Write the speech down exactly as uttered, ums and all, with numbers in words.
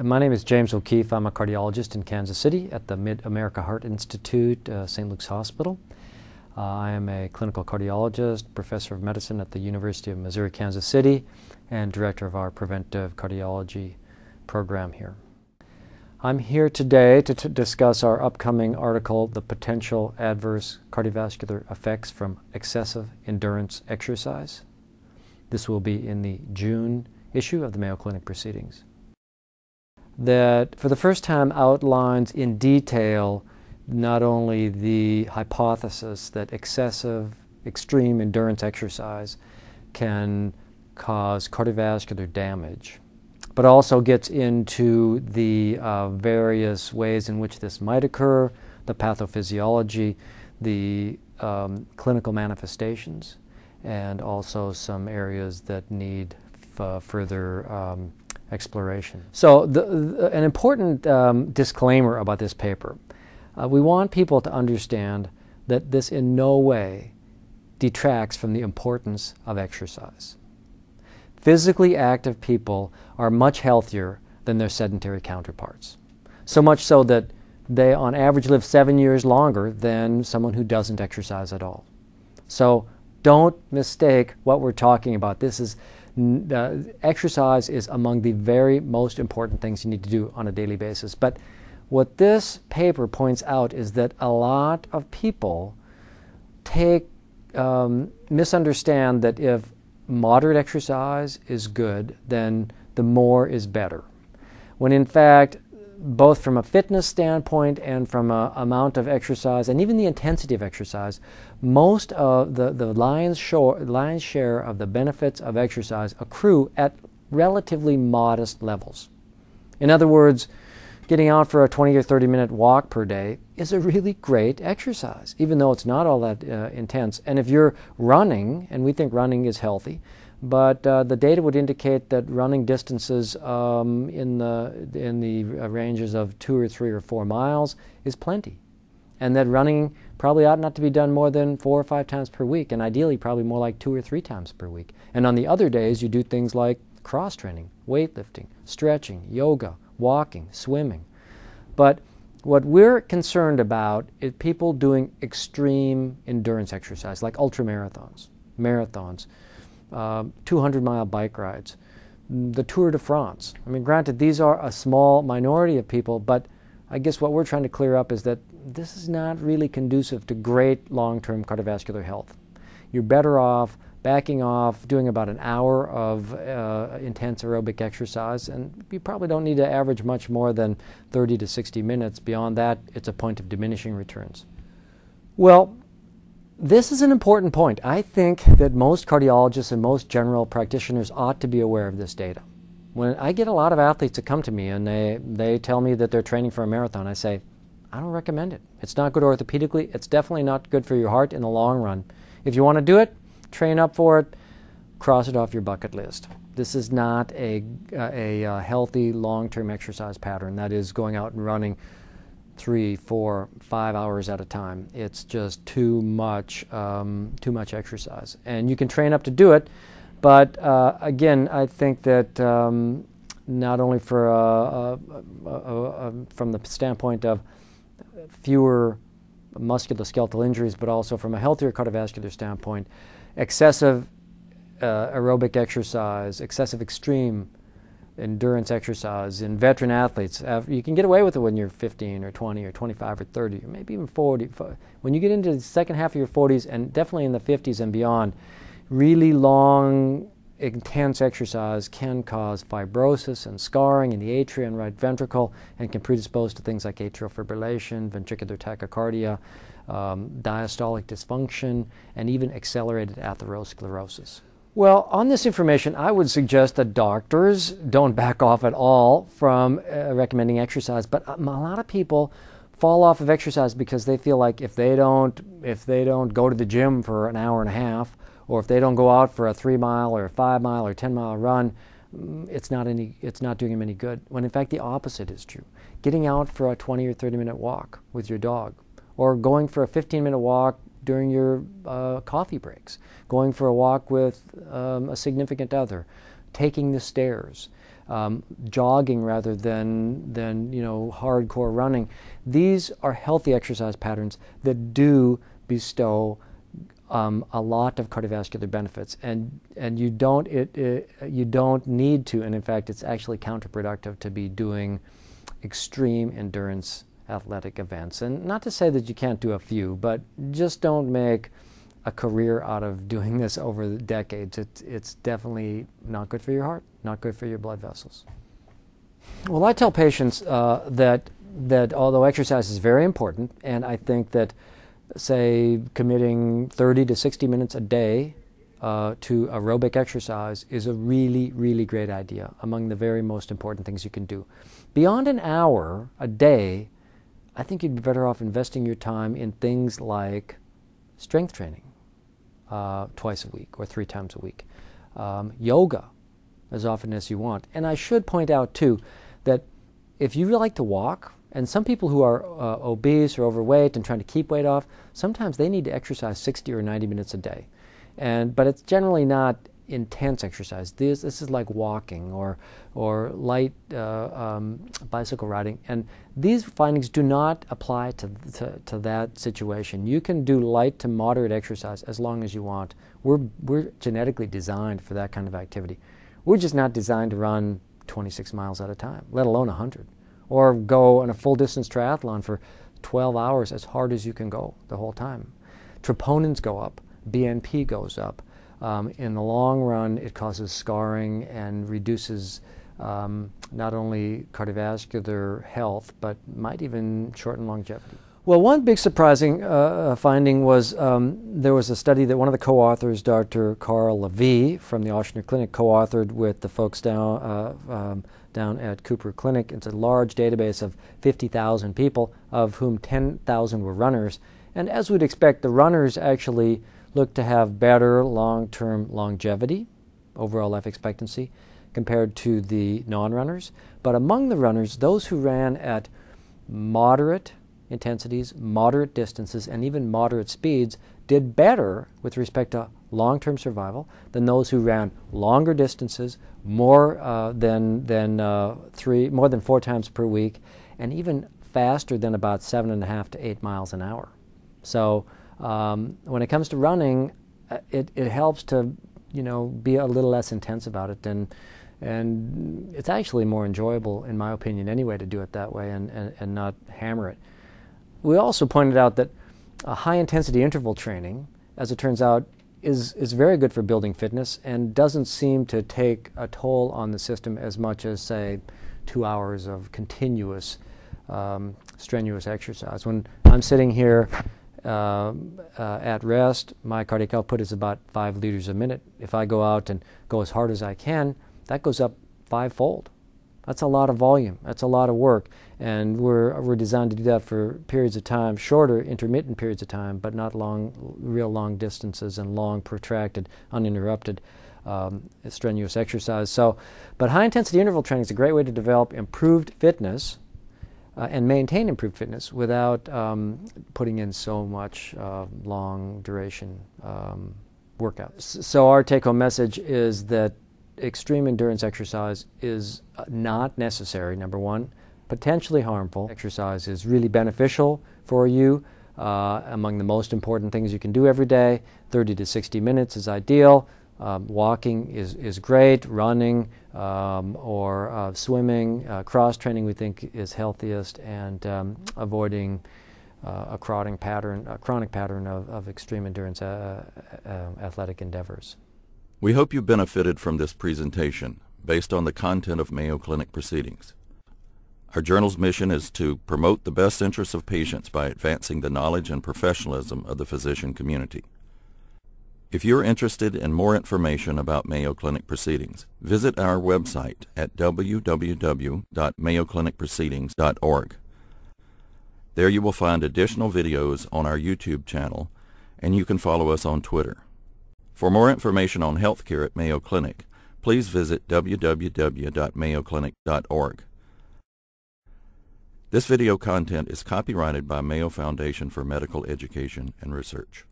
My name is James O'Keefe. I'm a cardiologist in Kansas City at the Mid America Heart Institute, uh, Saint Luke's Hospital. Uh, I am a clinical cardiologist, professor of medicine at the University of Missouri, Kansas City, and director of our preventive cardiology program here. I'm here today to t discuss our upcoming article, The Potential Adverse Cardiovascular Effects from Excessive Endurance Exercise. This will be in the June issue of the Mayo Clinic Proceedings. That for the first time outlines in detail not only the hypothesis that excessive extreme endurance exercise can cause cardiovascular damage, but also gets into the uh, various ways in which this might occur, the pathophysiology, the um, clinical manifestations, and also some areas that need uh, further um, exploration. So the, the, an important um, disclaimer about this paper. Uh, we want people to understand that this in no way detracts from the importance of exercise. Physically active people are much healthier than their sedentary counterparts. So much so that they on average live seven years longer than someone who doesn't exercise at all. So don't mistake what we're talking about. This is uh, exercise is among the very most important things you need to do on a daily basis. But what this paper points out is that a lot of people take, um, misunderstand that if moderate exercise is good, then the more is better. When in fact, both from a fitness standpoint and from a amount of exercise, and even the intensity of exercise, most of the, the lion's shore, lion's share of the benefits of exercise accrue at relatively modest levels. In other words, getting out for a twenty or thirty minute walk per day is a really great exercise, even though it's not all that uh, intense. And if you're running, and we think running is healthy, but uh, the data would indicate that running distances um, in the, in the ranges of two or three or four miles is plenty. And that running probably ought not to be done more than four or five times per week, and ideally probably more like two or three times per week. And on the other days, you do things like cross training, weightlifting, stretching, yoga, walking, swimming. But what we're concerned about is people doing extreme endurance exercise, like ultramarathons, marathons, two hundred mile uh, bike rides, the Tour de France. I mean, granted, these are a small minority of people, but I guess what we're trying to clear up is that this is not really conducive to great long-term cardiovascular health. You're better off backing off, doing about an hour of uh, intense aerobic exercise, and you probably don't need to average much more than thirty to sixty minutes. Beyond that, it's a point of diminishing returns. Well, this is an important point. I think that most cardiologists and most general practitioners ought to be aware of this data. When I get a lot of athletes that come to me and they, they tell me that they're training for a marathon, I say, I don't recommend it. It's not good orthopedically. It's definitely not good for your heart in the long run. If you want to do it, train up for it, cross it off your bucket list. This is not a, a, a healthy long-term exercise pattern, that is going out and running three, four, five hours at a time. It's just too much, um, too much exercise. And you can train up to do it, but uh, again, I think that um, not only for uh, uh, uh, uh, uh, from the standpoint of fewer musculoskeletal injuries, but also from a healthier cardiovascular standpoint, excessive uh, aerobic exercise, excessive extreme endurance exercise in veteran athletes. You can get away with it when you're fifteen or twenty or twenty-five or thirty or maybe even forty. When you get into the second half of your forties and definitely in the fifties and beyond, really long, intense exercise can cause fibrosis and scarring in the atria and right ventricle and can predispose to things like atrial fibrillation, ventricular tachycardia, Um, diastolic dysfunction, and even accelerated atherosclerosis. Well, on this information, I would suggest that doctors don't back off at all from uh, recommending exercise, but um, a lot of people fall off of exercise because they feel like if they don't, if they don't go to the gym for an hour and a half, or if they don't go out for a three mile or a five mile or ten mile run, it's not any, it's not doing them any good, when in fact the opposite is true. Getting out for a twenty or thirty minute walk with your dog, or going for a fifteen minute walk during your uh, coffee breaks, going for a walk with um, a significant other, taking the stairs, um, jogging rather than than you know hardcore running. These are healthy exercise patterns that do bestow Um, a lot of cardiovascular benefits, and and you don't it, it you don't need to, and in fact it's actually counterproductive to be doing extreme endurance athletic events. And not to say that you can't do a few, but just don't make a career out of doing this over the decades. It's it's definitely not good for your heart, not good for your blood vessels. Well, I tell patients uh, that that although exercise is very important, and I think that, say, committing thirty to sixty minutes a day uh, to aerobic exercise is a really, really great idea, among the very most important things you can do. Beyond an hour a day, I think you'd be better off investing your time in things like strength training uh, twice a week or three times a week, um, yoga as often as you want. And I should point out, too, that if you like to walk, and some people who are uh, obese or overweight and trying to keep weight off, sometimes they need to exercise sixty or ninety minutes a day. And, but it's generally not intense exercise. This, this is like walking or, or light uh, um, bicycle riding. And these findings do not apply to, to, to that situation. You can do light to moderate exercise as long as you want. We're, we're genetically designed for that kind of activity. We're just not designed to run twenty-six miles at a time, let alone one hundred. Or go on a full-distance triathlon for twelve hours as hard as you can go the whole time. Troponins go up, B N P goes up. Um, in the long run, it causes scarring and reduces um, not only cardiovascular health, but might even shorten longevity. Well, one big surprising uh, finding was um, there was a study that one of the co-authors, Doctor Carl Levi from the Ochsner Clinic, co-authored with the folks down, uh, um, down at Cooper Clinic. It's a large database of fifty thousand people, of whom ten thousand were runners. And as we'd expect, the runners actually looked to have better long-term longevity, overall life expectancy, compared to the non-runners. But among the runners, those who ran at moderate intensities, moderate distances, and even moderate speeds did better with respect to long-term survival than those who ran longer distances, more uh, than than uh, three, more than four times per week, and even faster than about seven and a half to eight miles an hour. So um, when it comes to running, it it helps to you know be a little less intense about it than. And it's actually more enjoyable, in my opinion, anyway, to do it that way and and, and not hammer it. We also pointed out that uh, high-intensity interval training, as it turns out, is, is very good for building fitness and doesn't seem to take a toll on the system as much as, say, two hours of continuous um, strenuous exercise. When I'm sitting here uh, uh, at rest, my cardiac output is about five liters a minute. If I go out and go as hard as I can, that goes up fivefold. That's a lot of volume. That's a lot of work. And we're, we're designed to do that for periods of time, shorter, intermittent periods of time, but not long, real long distances and long, protracted, uninterrupted um, strenuous exercise. So, but high-intensity interval training is a great way to develop improved fitness uh, and maintain improved fitness without um, putting in so much uh, long-duration um, workouts. So our take-home message is that extreme endurance exercise is not necessary, number one. Potentially harmful. Exercise is really beneficial for you. Uh, among the most important things you can do every day, thirty to sixty minutes is ideal. Um, walking is, is great. Running um, or uh, swimming, uh, cross-training we think is healthiest, and um, avoiding uh, a chronic pattern, a chronic pattern of, of extreme endurance uh, uh, athletic endeavors. We hope you benefited from this presentation based on the content of Mayo Clinic Proceedings. Our journal's mission is to promote the best interests of patients by advancing the knowledge and professionalism of the physician community. If you're interested in more information about Mayo Clinic Proceedings, visit our website at w w w dot mayo clinic proceedings dot org. There you will find additional videos on our YouTube channel, and you can follow us on Twitter. For more information on healthcare at Mayo Clinic, please visit w w w dot mayo clinic dot org. This video content is copyrighted by Mayo Foundation for Medical Education and Research.